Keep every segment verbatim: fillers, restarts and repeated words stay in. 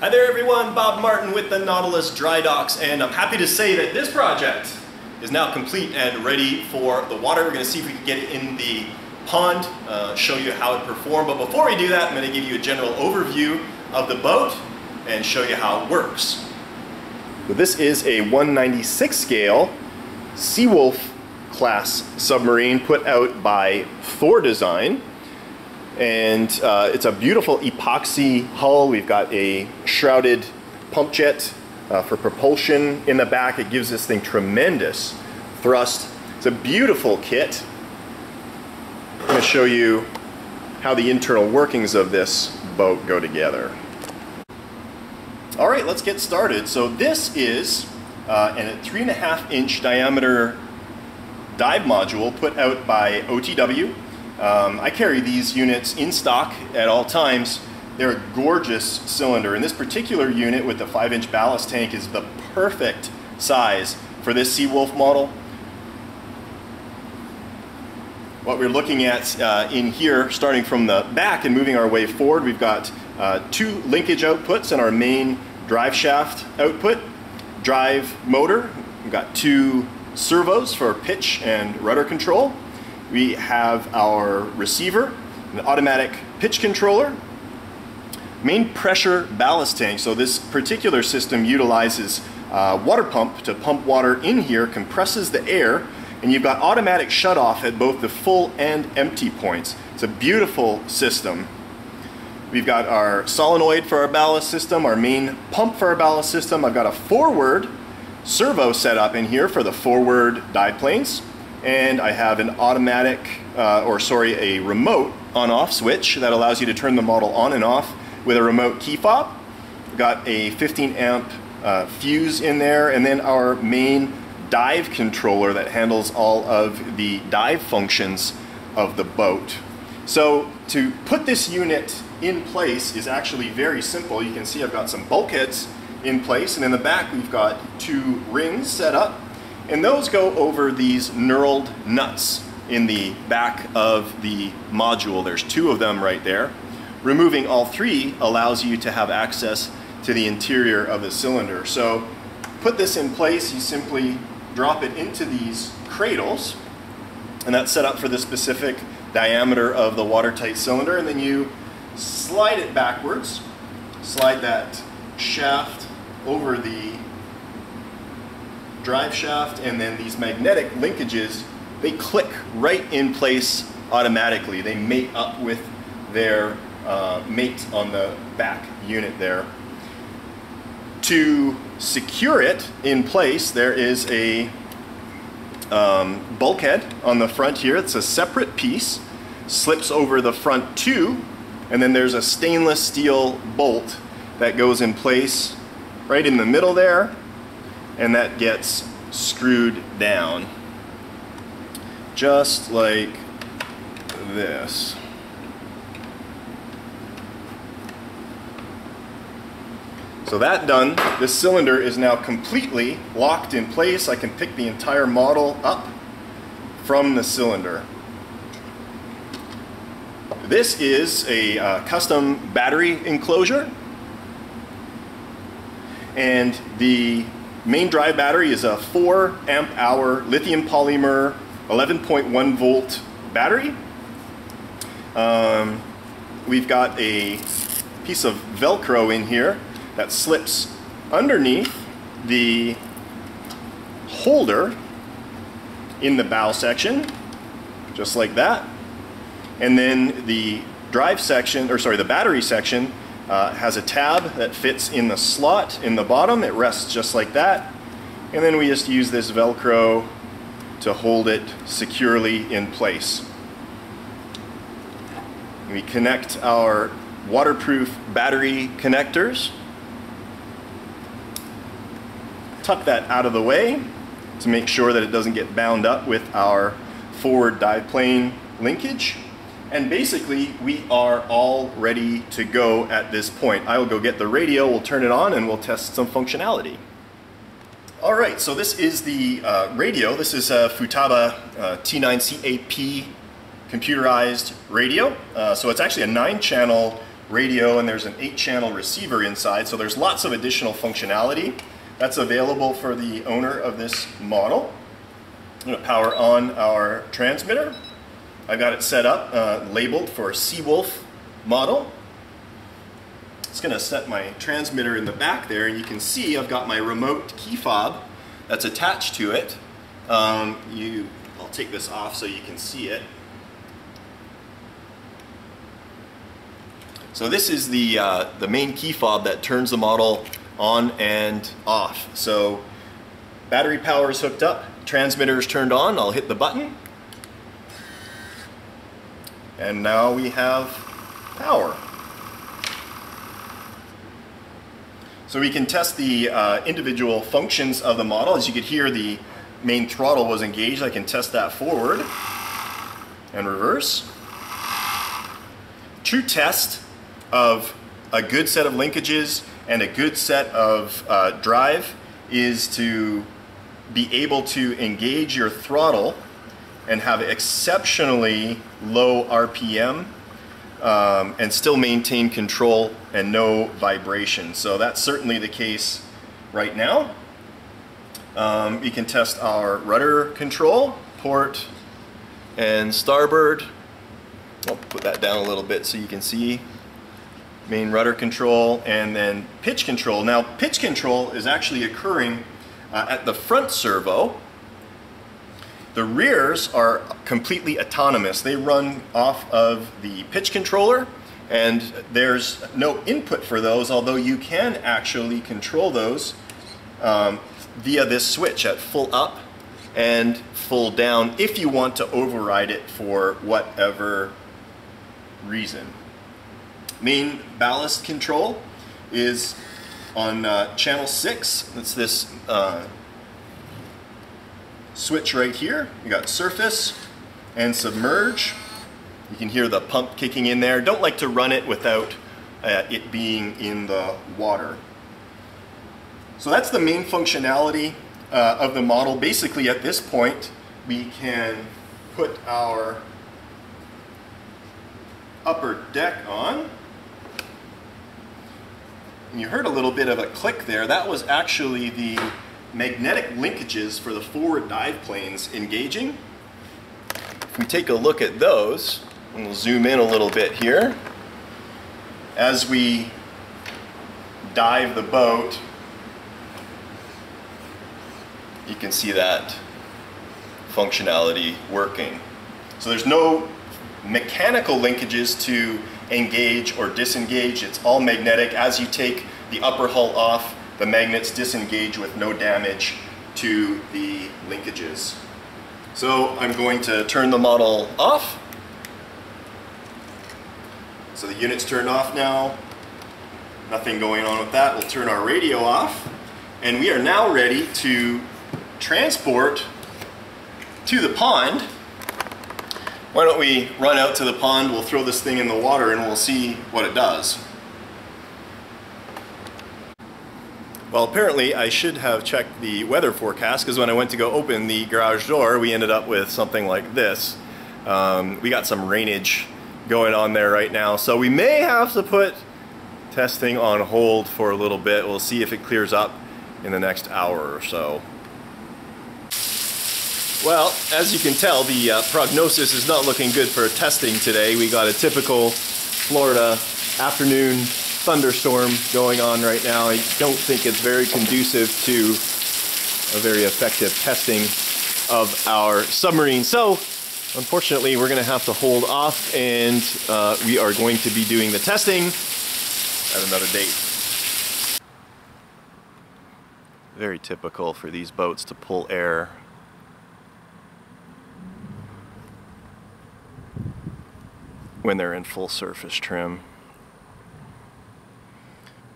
Hi there everyone, Bob Martin with the Nautilus Dry Docks, and I'm happy to say that this project is now complete and ready for the water. We're going to see if we can get it in the pond, uh, show you how it performed. But before we do that, I'm going to give you a general overview of the boat and show you how it works. Well, this is a one ninety-six scale Seawolf class submarine put out by Thor Design. And uh, it's a beautiful epoxy hull. We've got a shrouded pump jet uh, for propulsion in the back. It gives this thing tremendous thrust. It's a beautiful kit. I'm going to show you how the internal workings of this boat go together. All right, let's get started. So this is uh, a three and a half inch diameter dive module put out by O T W. Um, I carry these units in stock at all times. They're a gorgeous cylinder, and this particular unit with the five inch ballast tank is the perfect size for this Seawolf model. What we're looking at uh, in here, starting from the back and moving our way forward, we've got uh, two linkage outputs in our main drive shaft output, drive motor. We've got two servos for pitch and rudder control. We have our receiver, an automatic pitch controller, main pressure ballast tank. So this particular system utilizes uh, water pump to pump water in here, compresses the air, and you've got automatic shutoff at both the full and empty points. It's a beautiful system. We've got our solenoid for our ballast system, our main pump for our ballast system. I've got a forward servo set up in here for the forward dive planes. And I have an automatic, uh, or sorry, a remote on-off switch that allows you to turn the model on and off with a remote key fob. We've got a fifteen amp uh, fuse in there, and then our main dive controller that handles all of the dive functions of the boat. So to put this unit in place is actually very simple. You can see I've got some bulkheads in place, and in the back we've got two rings set up. And those go over these knurled nuts in the back of the module. There's two of them right there. Removing all three allows you to have access to the interior of the cylinder. So put this in place, you simply drop it into these cradles, and that's set up for the specific diameter of the watertight cylinder, and then you slide it backwards, slide that shaft over the drive shaft, and then these magnetic linkages, they click right in place automatically. They mate up with their uh, mate on the back unit there. To secure it in place, there is a um, bulkhead on the front here. It's a separate piece, slips over the front two, and then there's a stainless steel bolt that goes in place right in the middle there, and that gets screwed down just like this. So that done, this cylinder is now completely locked in place. I can pick the entire model up from the cylinder. This is a uh, custom battery enclosure, and the main drive battery is a four amp hour lithium polymer eleven point one volt battery. Um, we've got a piece of Velcro in here that slips underneath the holder in the bow section, just like that. And then the drive section, or sorry, the battery section Uh, has a tab that fits in the slot in the bottom. It rests just like that. And then we just use this Velcro to hold it securely in place. We connect our waterproof battery connectors. Tuck that out of the way to make sure that it doesn't get bound up with our forward dive plane linkage. And basically, we are all ready to go at this point. I will go get the radio, we'll turn it on, and we'll test some functionality. All right, so this is the uh, radio. This is a Futaba uh, T nine C A P computerized radio. Uh, so it's actually a nine channel radio, and there's an eight channel receiver inside, so there's lots of additional functionality that's available for the owner of this model. I'm going to power on our transmitter. I've got it set up, uh, labeled for Seawolf model. It's going to set my transmitter in the back there, and you can see I've got my remote key fob that's attached to it. Um, you, I'll take this off so you can see it. So this is the, uh, the main key fob that turns the model on and off. So battery power is hooked up, transmitter is turned on, I'll hit the button. And now we have power. So we can test the uh, individual functions of the model. As you could hear, the main throttle was engaged. I can test that forward and reverse. True test of a good set of linkages and a good set of uh, drive is to be able to engage your throttle and have exceptionally low R P M Um, and still maintain control and no vibration. So that's certainly the case right now. Um, you can test our rudder control, port and starboard. I'll put that down a little bit so you can see. Main rudder control and then pitch control. Now pitch control is actually occurring uh, at the front servo. The rears are completely autonomous. They run off of the pitch controller, and there's no input for those, although you can actually control those um, via this switch at full up and full down if you want to override it for whatever reason. Main ballast control is on uh, channel six. That's this uh, switch right here. You got surface and submerge. You can hear the pump kicking in there. Don't like to run it without uh, it being in the water. So that's the main functionality uh, of the model. Basically at this point we can put our upper deck on. And you heard a little bit of a click there. That was actually the magnetic linkages for the forward dive planes engaging. If we take a look at those, and we'll zoom in a little bit here, as we dive the boat, you can see that functionality working. So there's no mechanical linkages to engage or disengage, it's all magnetic. As you take the upper hull off, the magnets disengage with no damage to the linkages. So I'm going to turn the model off. So the unit's turned off now. Nothing going on with that. We'll turn our radio off. And we are now ready to transport to the pond. Why don't we run out to the pond, we'll throw this thing in the water and we'll see what it does. Well, apparently I should have checked the weather forecast, because when I went to go open the garage door, we ended up with something like this. Um, we got some rainage going on there right now, so we may have to put testing on hold for a little bit. We'll see if it clears up in the next hour or so. Well, as you can tell, the uh, prognosis is not looking good for testing today. We got a typical Florida afternoon thunderstorm going on right now. I don't think it's very conducive to a very effective testing of our submarine. So unfortunately we're going to have to hold off, and uh, we are going to be doing the testing at another date. Very typical for these boats to pull air. When they're in full surface trim.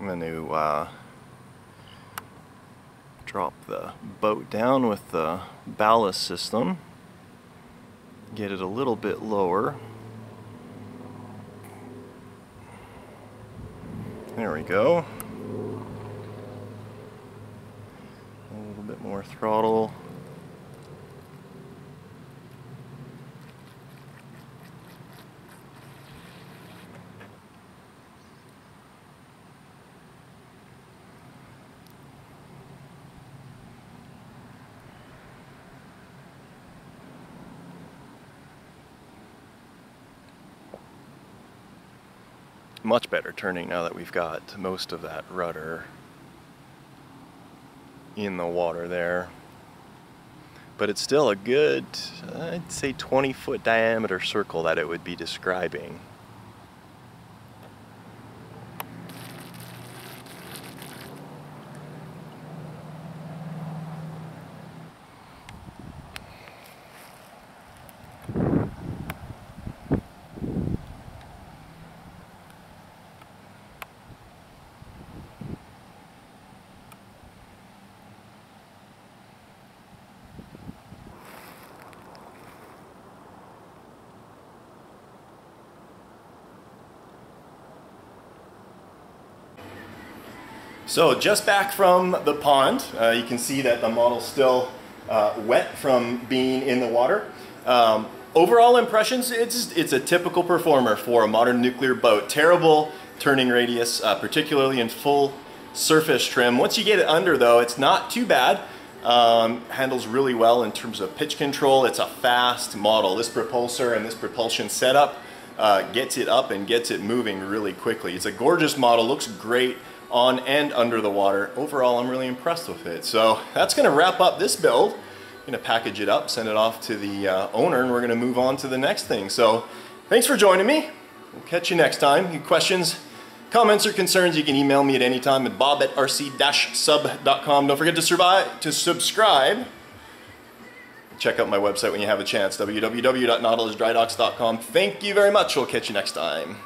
I'm going to uh, drop the boat down with the ballast system, get it a little bit lower. There we go. A little bit more throttle. much better turning now that we've got most of that rudder in the water there. But it's still a good, I'd say, twenty foot diameter circle that it would be describing. So just back from the pond, uh, you can see that the model's still uh, wet from being in the water. Um, overall impressions, it's, it's a typical performer for a modern nuclear boat. Terrible turning radius, uh, particularly in full surface trim. Once you get it under though, it's not too bad. Um, handles really well in terms of pitch control. It's a fast model. This propulsor and this propulsion setup uh, gets it up and gets it moving really quickly. It's a gorgeous model, looks great on and under the water. Overall, I'm really impressed with it. So that's gonna wrap up this build. I'm gonna package it up, send it off to the uh, owner, and we're gonna move on to the next thing. So thanks for joining me. We'll catch you next time. Any questions, comments, or concerns, you can email me at any time at bob at rc dash sub dot com. Don't forget to, survive, to subscribe. Check out my website when you have a chance, w w w dot nautilus dry docks dot com. Thank you very much. We'll catch you next time.